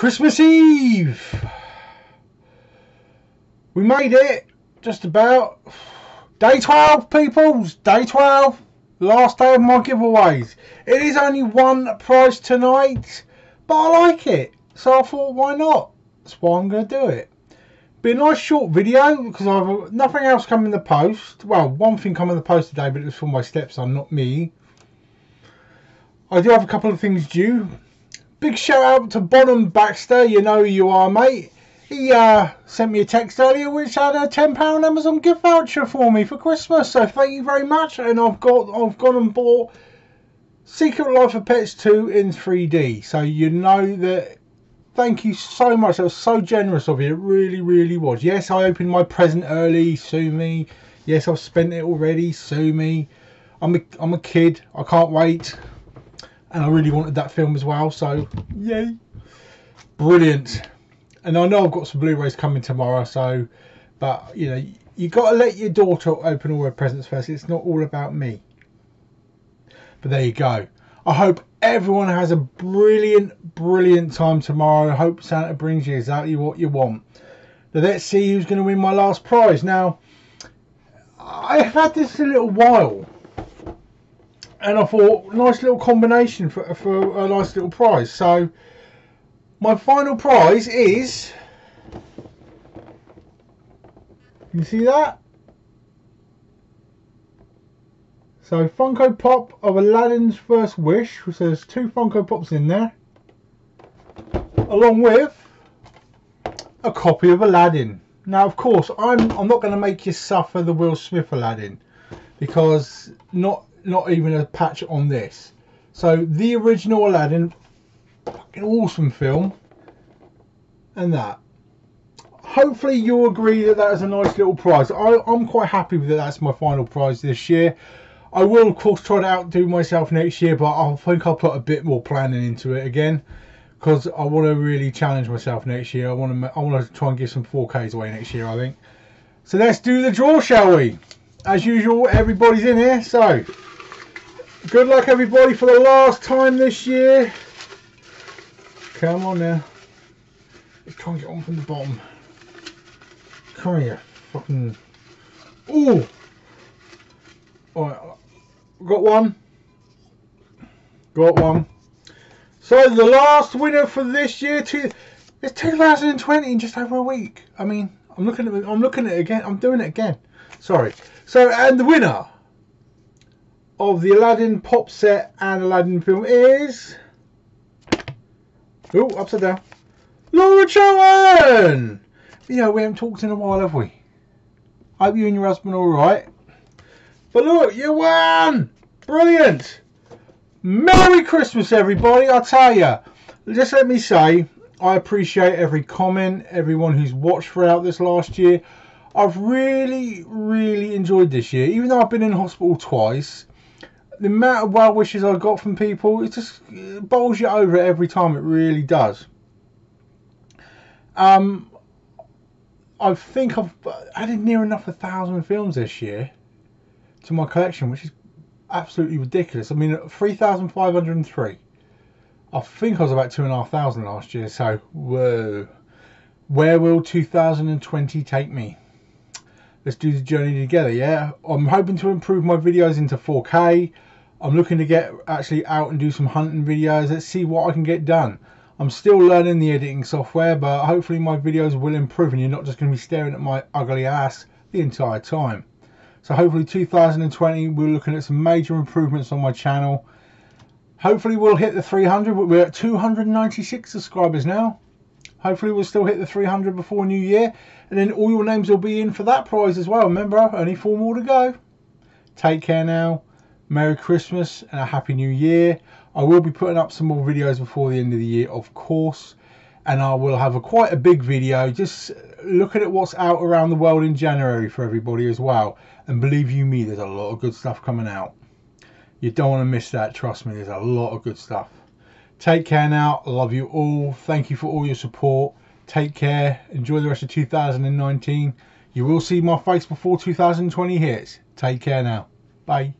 Christmas Eve! We made it, just about. Day 12, peoples! Day 12, last day of my giveaways. It is only one prize tonight, but I like it, so I thought, why not? That's why I'm going to do it. Be a nice short video, because I've nothing else come in the post. Well, one thing come in the post today, but it was for my stepson, not me. I do have a couple of things due. Big shout out to Bonham Baxter, you know who you are, mate. He sent me a text earlier which had a £10 Amazon gift voucher for me for Christmas, so thank you very much. And I've gone and bought Secret Life of Pets 2 in 3D, so you know that. Thank you so much, that was so generous of you, it really, really was. Yes, I opened my present early, sue me. Yes, I've spent it already, sue me. I'm a kid, I can't wait. And I really wanted that film as well, so yay. Brilliant. And I know I've got some Blu-rays coming tomorrow, so, but you know, you got to let your daughter open all her presents first. It's not all about me. But there you go. I hope everyone has a brilliant, brilliant time tomorrow. I hope Santa brings you exactly what you want. Now let's see who's going to win my last prize. Now, I've had this a little while. And I thought, nice little combination for a nice little prize. So, my final prize is... You see that? So, Funko Pop of Aladdin's First Wish. So there's two Funko Pops in there. Along with a copy of Aladdin. Now, of course, I'm not going to make you suffer the Will Smith Aladdin. Because not even a patch on this. So the original Aladdin, fucking awesome film, and that. Hopefully you'll agree that that is a nice little prize. I'm quite happy with it. That's my final prize this year. I will of course try to outdo myself next year, but I think I'll put a bit more planning into it again, because I want to really challenge myself next year. I want to try and give some 4Ks away next year, I think. So let's do the draw, shall we? As usual, everybody's in here, so good luck everybody for the last time this year. Come on now. Let's try and get on from the bottom. Come here, fucking... Ooh! Alright, got one. So the last winner for this year, it's 2020 in just over a week. I mean, I'm doing it again. Sorry. So, and the winner of the Aladdin pop set and Aladdin film is... Oh, upside down. Laura Chowen! You know, we haven't talked in a while, have we? I hope you and your husband are alright. But look, you won! Brilliant! Merry Christmas, everybody, I tell you. Just let me say, I appreciate every comment, everyone who's watched throughout this last year. I've really, really enjoyed this year. Even though I've been in hospital twice, the amount of well wishes I got from people, it just bowls you over every time. It really does. I think I've added near enough 1,000 films this year to my collection, which is absolutely ridiculous. I mean, 3,503. I think I was about 2,500 last year, so whoa. Where will 2020 take me? Let's do the journey together, yeah? I'm hoping to improve my videos into 4K. I'm looking to get actually out and do some hunting videos. Let's see what I can get done. I'm still learning the editing software, but hopefully my videos will improve and you're not just going to be staring at my ugly ass the entire time. So hopefully 2020, we're looking at some major improvements on my channel. Hopefully we'll hit the 300. We're at 296 subscribers now. Hopefully we'll still hit the 300 before New Year. And then all your names will be in for that prize as well. Remember, only 4 more to go. Take care now. Merry Christmas and a Happy New Year. I will be putting up some more videos before the end of the year, of course. And I will have quite a big video. Just looking at what's out around the world in January for everybody as well. And believe you me, there's a lot of good stuff coming out. You don't want to miss that. Trust me, there's a lot of good stuff. Take care now. I love you all. Thank you for all your support. Take care. Enjoy the rest of 2019. You will see my face before 2020 hits. Take care now. Bye.